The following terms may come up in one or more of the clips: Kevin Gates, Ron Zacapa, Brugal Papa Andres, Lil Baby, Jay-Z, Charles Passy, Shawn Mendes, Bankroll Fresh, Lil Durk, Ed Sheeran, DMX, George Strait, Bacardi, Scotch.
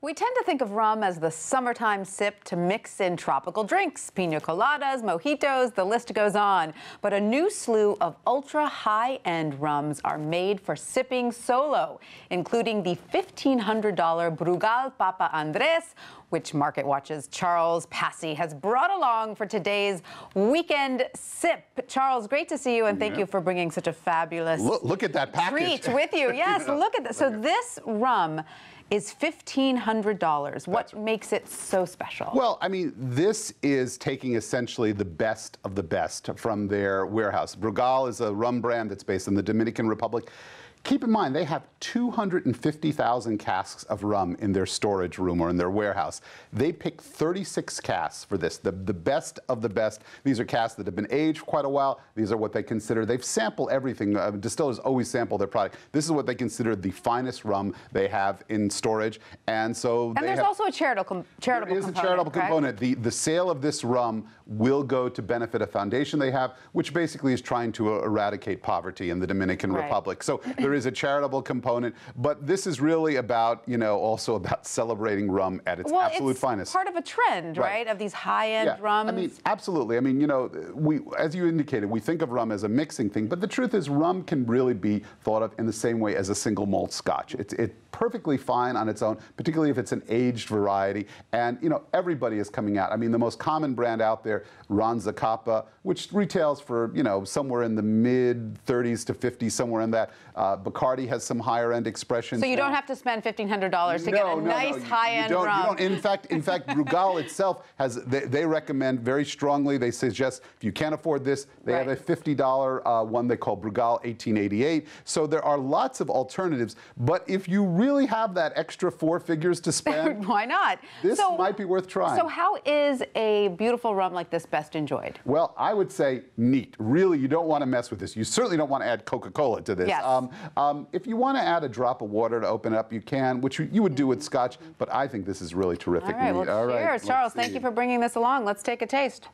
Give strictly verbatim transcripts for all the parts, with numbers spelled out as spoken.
We tend to think of rum as the summertime sip to mix in tropical drinks, pina coladas, mojitos, the list goes on. But a new slew of ultra-high-end rums are made for sipping solo, including the fifteen hundred dollar Brugal Papa Andres, which Market Watch's Charles Passy has brought along for today's weekend sip. Charles, great to see you, and yeah. thank you for bringing such a fabulous look, look at that package. treat with you. Yes, yeah. look at this. So this rum is fifteen hundred dollars. What right. makes it so special? Well, I mean, this is taking essentially the best of the best from their warehouse. Brugal is a rum brand that's based in the Dominican Republic. Keep in mind, they have two hundred fifty thousand casks of rum in their storage room or in their warehouse. They picked thirty-six casks for this, the, the best of the best. These are casks that have been aged quite a while. These are what they consider. They've sampled everything. Uh, distillers always sample their product. This is what they consider the finest rum they have in storage. And so and they there's have, also a charitable, charitable there is component. There is a charitable correct? component. The, the sale of this rum will go to benefit a foundation they have, which basically is trying to uh, eradicate poverty in the Dominican right. Republic. So there is a charitable component, but this is really about, you know, also about celebrating rum at its well, absolute it's finest. Part of a trend, right? right? Of these high-end yeah. rums. I mean, absolutely. I mean, you know, we, as you indicated, we think of rum as a mixing thing, but the truth is, rum can really be thought of in the same way as a single malt Scotch. It's it perfectly fine on its own, particularly if it's an aged variety. And you know, everybody is coming out. I mean, the most common brand out there, Ron Zacapa, which retails for, you know, somewhere in the mid thirties to fifty, somewhere in that. Uh, Bacardi has some higher-end expressions. So you don't have to spend fifteen hundred dollars to no, get a no, nice no. high-end rum. You don't. In fact, in fact, Brugal itself has. They, they recommend very strongly. They suggest if you can't afford this, they right. have a fifty dollar uh, one they call Brugal eighteen eighty-eight. So there are lots of alternatives. But if you really have that extra four figures to spend, why not? This so, might be worth trying. So how is a beautiful rum like this best enjoyed? Well, I would say neat. Really, you don't want to mess with this. You certainly don't want to add Coca-Cola to this. Yes. Um, Um, if you want to add a drop of water to open it up, you can, which you, you would do with Scotch, but I think this is really terrific. All right, well, All right cheers, Charles. See. Thank you for bringing this along. Let's take a taste.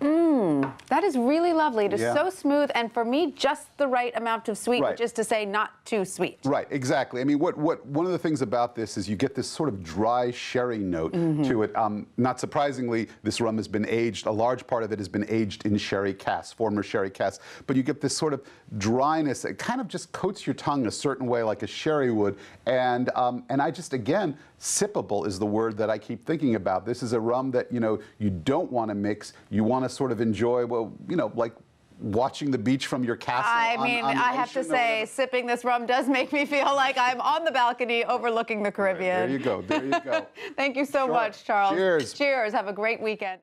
Mmm, that is really lovely. It is yeah. so smooth, and for me, just the right amount of sweet, right. which is to say, not too sweet. Right, exactly. I mean, what what one of the things about this is you get this sort of dry sherry note mm-hmm. to it. Um, not surprisingly, this rum has been aged. A large part of it has been aged in sherry casks, former sherry casks. But you get this sort of dryness. It kind of just coats your tongue a certain way, like a sherry would. And um, and I just again, sippable is the word that I keep thinking about. This is a rum that you know you don't want to mix. You want to sort of enjoy, well, you know, like watching the beach from your castle. I mean, on, on I have to say, sipping this rum does make me feel like I'm on the balcony overlooking the Caribbean. Right, there you go, there you go. Thank you so sure. much, Charles. Cheers. Cheers, have a great weekend.